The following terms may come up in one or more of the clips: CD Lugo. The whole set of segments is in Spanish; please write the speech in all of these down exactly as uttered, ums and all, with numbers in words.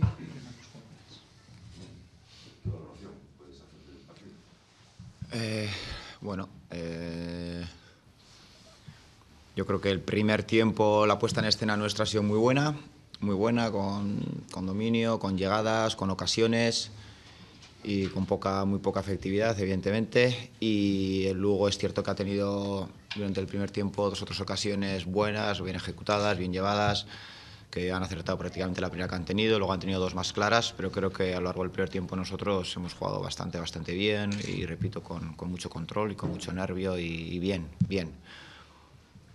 partido y ganamos jóvenes. ¿Toda la opción puedes hacer del partido? Eh, bueno, eh, yo creo que el primer tiempo la puesta en escena nuestra ha sido muy buena, muy buena, con, con dominio, con llegadas, con ocasiones y con poca, muy poca efectividad, evidentemente. Y el Lugo es cierto que ha tenido durante el primer tiempo dos otras ocasiones buenas, bien ejecutadas, bien llevadas, que han acertado prácticamente la primera que han tenido, luego han tenido dos más claras, pero creo que a lo largo del primer tiempo nosotros hemos jugado bastante, bastante bien y, repito, con, con mucho control y con mucho nervio y, y bien, bien.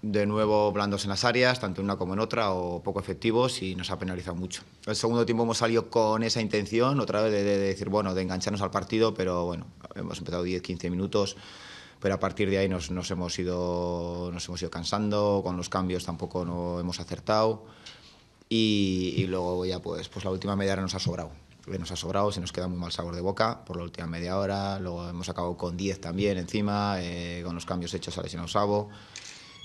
De nuevo blandos en las áreas, tanto en una como en otra, o poco efectivos, y nos ha penalizado mucho. El segundo tiempo hemos salido con esa intención, otra vez de, de decir, bueno, de engancharnos al partido, pero bueno, hemos empezado diez, quince minutos, pero a partir de ahí nos, nos, hemos ido, nos hemos ido cansando, con los cambios tampoco no hemos acertado. Y, y luego ya pues, pues la última media hora nos ha sobrado, nos ha sobrado, se nos queda muy mal sabor de boca por la última media hora, luego hemos acabado con diez también encima, eh, con los cambios hechos a lesionado Sabo,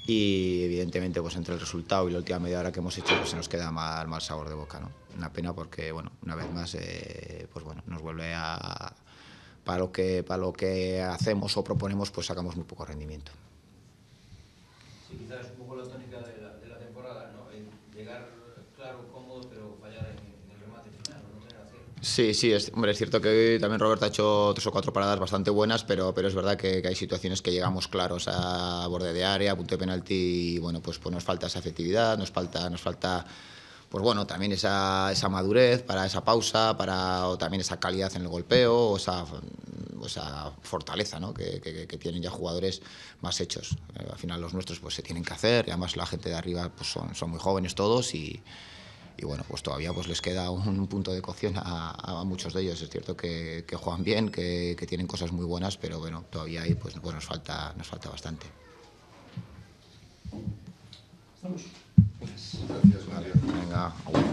y evidentemente pues entre el resultado y la última media hora que hemos hecho pues, se nos queda mal, mal sabor de boca, ¿no? Una pena porque, bueno, una vez más, eh, pues bueno, nos vuelve a... Para lo que, para lo que hacemos o proponemos, pues sacamos muy poco rendimiento. Sí, quizás es un poco la tónica de la, de la temporada, ¿no? El llegar claro, cómodo, pero fallar en, en el remate final, no tener acción. Sí, sí, es, hombre, es cierto que hoy también Roberto ha hecho tres o cuatro paradas bastante buenas, pero, pero es verdad que, que hay situaciones que llegamos claros a borde de área, a punto de penalti, y bueno, pues, pues nos falta esa efectividad, nos falta... Nos falta pues bueno, también esa, esa madurez para esa pausa, para, o también esa calidad en el golpeo, o esa, o esa fortaleza, ¿no? que, que, que tienen ya jugadores más hechos. Eh, al final los nuestros pues se tienen que hacer, y además la gente de arriba pues son, son muy jóvenes todos y, y bueno, pues todavía pues les queda un punto de cocción a, a muchos de ellos. Es cierto que, que juegan bien, que, que tienen cosas muy buenas, pero bueno, todavía ahí pues, pues nos, falta, nos falta bastante. Vamos. Gracias, Mario. Venga.